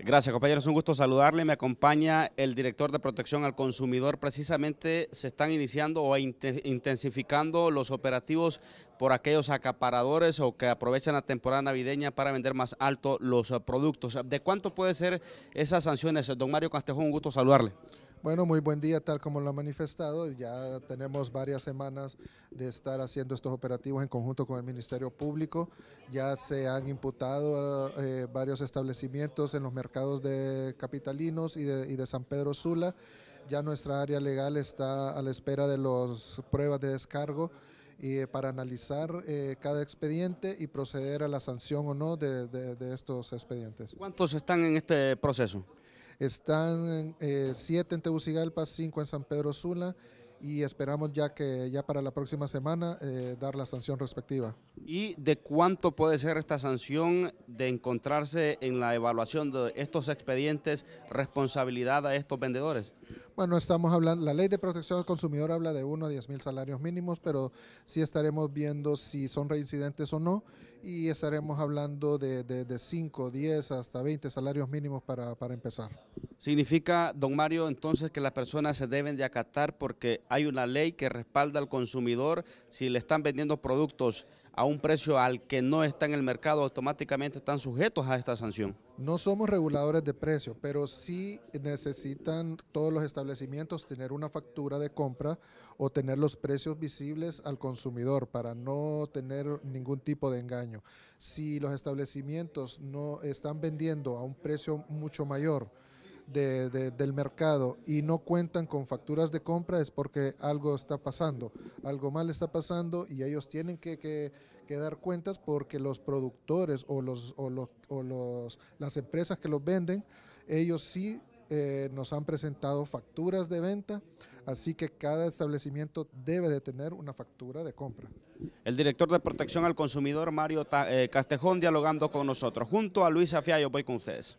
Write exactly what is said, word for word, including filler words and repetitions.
Gracias, compañeros. Un gusto saludarle. Me acompaña el director de Protección al Consumidor. Precisamente se están iniciando o intensificando los operativos por aquellos acaparadores o que aprovechan la temporada navideña para vender más alto los productos. ¿De cuánto puede ser esas sanciones? Don Mario Castejón, un gusto saludarle. Bueno, muy buen día, tal como lo ha manifestado. Ya tenemos varias semanas de estar haciendo estos operativos en conjunto con el Ministerio Público. Ya se han imputado eh, varios establecimientos en los mercados de capitalinos y de, y de San Pedro Sula. Ya nuestra área legal está a la espera de las pruebas de descargo y para analizar eh, cada expediente y proceder a la sanción o no de, de, de estos expedientes. ¿Cuántos están en este proceso? Están eh, siete en Tegucigalpa, cinco en San Pedro Sula y esperamos ya que ya para la próxima semana eh, dar la sanción respectiva. ¿Y de cuánto puede ser esta sanción de encontrarse en la evaluación de estos expedientes responsabilidad a estos vendedores? Bueno, estamos hablando, la ley de protección al consumidor habla de uno a diez mil salarios mínimos, pero sí estaremos viendo si son reincidentes o no y estaremos hablando de, de, de cinco, diez hasta veinte salarios mínimos para, para empezar. Significa, don Mario, entonces que las personas se deben de acatar porque hay una ley que respalda al consumidor. Si le están vendiendo productos a un precio al que no está en el mercado, automáticamente están sujetos a esta sanción. No somos reguladores de precios, pero sí necesitan todos los establecimientos tener una factura de compra o tener los precios visibles al consumidor para no tener ningún tipo de engaño. Si los establecimientos no están vendiendo a un precio mucho mayor De, de, del mercado y no cuentan con facturas de compra es porque algo está pasando, algo mal está pasando y ellos tienen que, que, que dar cuentas porque los productores o, los, o, los, o los, las empresas que los venden, ellos sí eh, nos han presentado facturas de venta, así que cada establecimiento debe de tener una factura de compra. El director de Protección al Consumidor, Mario Castejón, dialogando con nosotros. Junto a Luisa Fiallo, voy con ustedes.